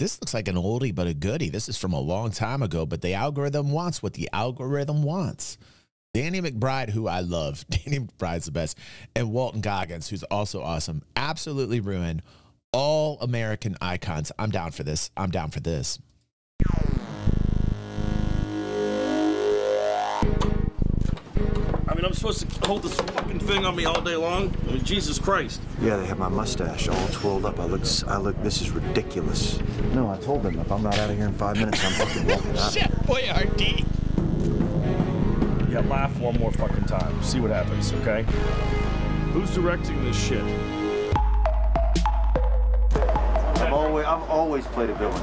This looks like an oldie but a goodie. This is from a long time ago, but the algorithm wants what the algorithm wants. Danny McBride, who I love. Danny McBride's the best. And Walton Goggins, who's also awesome. Absolutely ruined. All American icons. I'm down for this. I'm down for this. I mean, I'm supposed to hold this fucking thing on me all day long? I mean, Jesus Christ. Yeah, they have my mustache all twirled up. I look, this is ridiculous. No, I told them if I'm not out of here in 5 minutes, I'm fucking walking out. Chef Boyardee. Yeah, laugh one more fucking time. See what happens, okay? Who's directing this shit? I've always played a villain.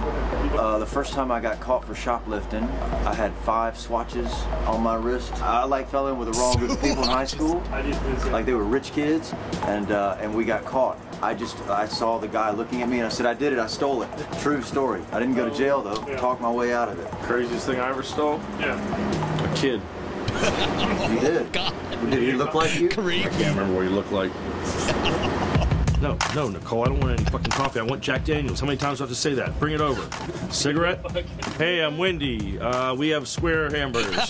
The first time I got caught for shoplifting, I had 5 swatches on my wrist. I like fell in with the wrong group of people in high school. Like they were rich kids, and we got caught. I saw the guy looking at me and I said, I did it, I stole it. True story. I didn't go to jail though. Yeah. Talked my way out of it. Craziest thing I ever stole? Yeah. A kid. You did. God. Did he look like you? Creep. I can't remember what he looked like. No, no, Nicole, I don't want any fucking coffee. I want Jack Daniels. How many times do I have to say that? Bring it over. Cigarette? Hey, I'm Wendy. We have square hamburgers.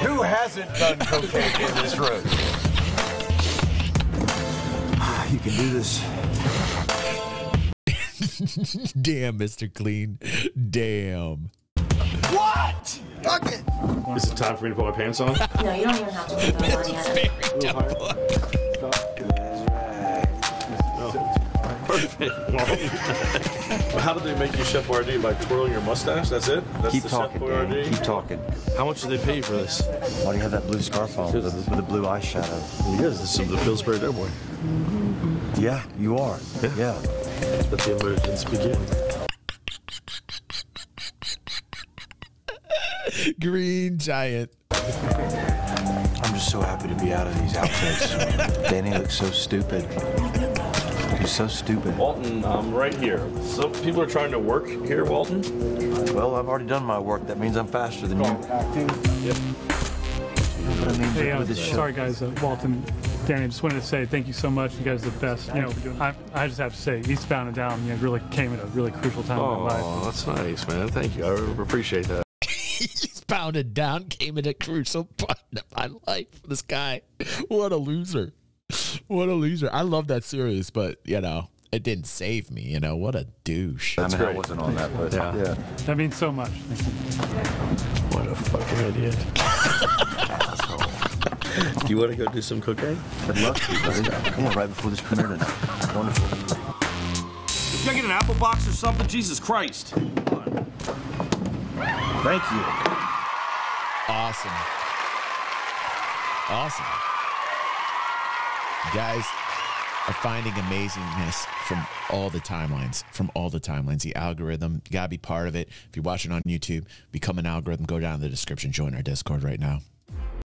Who hasn't done cocaine in this room? You can do this. Damn, Mr. Clean. Damn. What? Fuck it. Is it time for me to put my pants on? No, you don't even have to put them on yet. How did they make you Chef Boyardee? Like twirling your mustache? That's it? That's keep the talking, Chef Boyardee? Keep talking. How much did they pay you for this? Why do you have that blue scarf on with the blue eyeshadow? Because this is some of the Pillsbury Doughboy. Yeah, you are. Yeah. Yeah. Let the emergence begin. Green Giant. I'm just so happy to be out of these outfits. Danny looks so stupid. He's so stupid. Walton, I'm right here. So people are trying to work here, Walton? Well, I've already done my work. That means I'm faster than you. Yep. But I mean, hey, sorry, guys. Walton, Danny, I just wanted to say thank you so much. You guys are the best. You know, I just have to say, Eastbound and Down, you know, really came at a really crucial time in my life. Oh, that's nice, man. Thank you. I appreciate that. Eastbound and Down came at a crucial part of my life. This guy, what a loser. What a loser. I love that series, but, you know, it didn't save me. You know, what a douche. That's I mean, great. I wasn't on that, but yeah. That means so much. What a fucking idiot. Asshole. Do you want to go do some cooking? I'd love to. Come on, right before this premiere tonight. Wonderful. Did you get an apple box or something? Jesus Christ. Thank you. Awesome. Awesome. Guys are finding amazingness from all the timelines, the algorithm. You gotta be part of it. If you're watching on YouTube, become an algorithm. Go down to the description, join our Discord right now.